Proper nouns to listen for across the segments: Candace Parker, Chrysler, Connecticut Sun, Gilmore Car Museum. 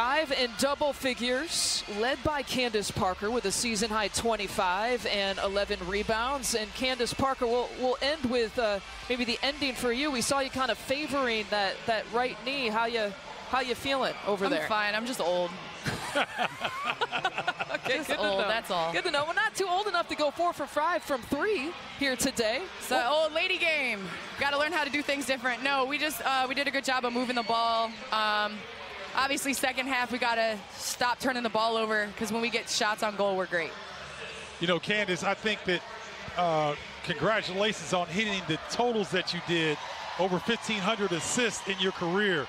Five in double figures, led by Candace Parker with a season-high 25 and 11 rebounds. And Candace Parker, we'll end with maybe the ending for you. We saw you kind of favoring that right knee. How you feeling over there? I'm fine. I'm just old. Okay, good to know. That's all. Good to know. We're not too old enough to go 4 for 5 from 3 here today. It's an old lady game. Got to learn how to do things different. No, we did a good job of moving the ball. Obviously, second half, we got to stop turning the ball over because when we get shots on goal, we're great. You know, Candace, I think that congratulations on hitting the totals that you did, over 1,500 assists in your career.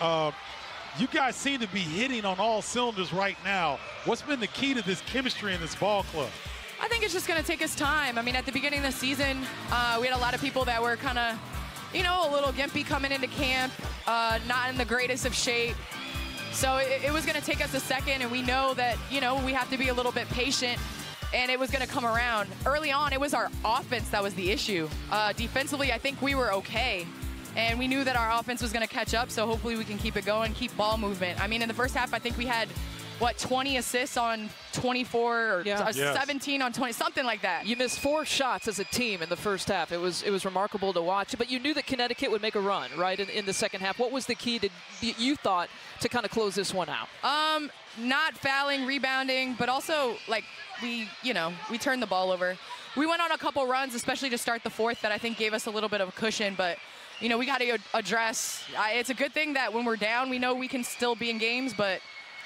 You guys seem to be hitting on all cylinders right now. What's been the key to this chemistry in this ball club? I think it's just going to take us time. I mean, at the beginning of the season, we had a lot of people that were kind of, you know, a little gimpy coming into camp, not in the greatest of shape. So it was going to take us a second, and we know that, you know, we have to be a little bit patient, and it was going to come around. Early on, it was our offense that was the issue. Defensively, I think we were okay. And we knew that our offense was going to catch up, so hopefully we can keep it going, keep ball movement. I mean, in the first half, I think we had, what, 20 assists on 24 or yeah. 17 on 20, something like that. You missed 4 shots as a team in the first half. It was remarkable to watch. But you knew that Connecticut would make a run, right, in the second half. What was the key, you thought, to kind of close this one out? Not fouling, rebounding, but also, like, we turned the ball over. We went on a couple runs, especially to start the fourth, that I think gave us a little bit of a cushion, but... You know, we got to address. It's a good thing that when we're down, we know we can still be in games, but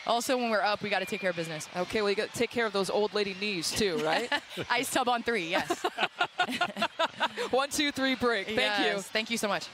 also when we're up, we got to take care of business. Okay, well, you got to take care of those old lady knees too, right? Ice tub on 3, yes. 1, 2, 3, break. Thank you. Thank you so much.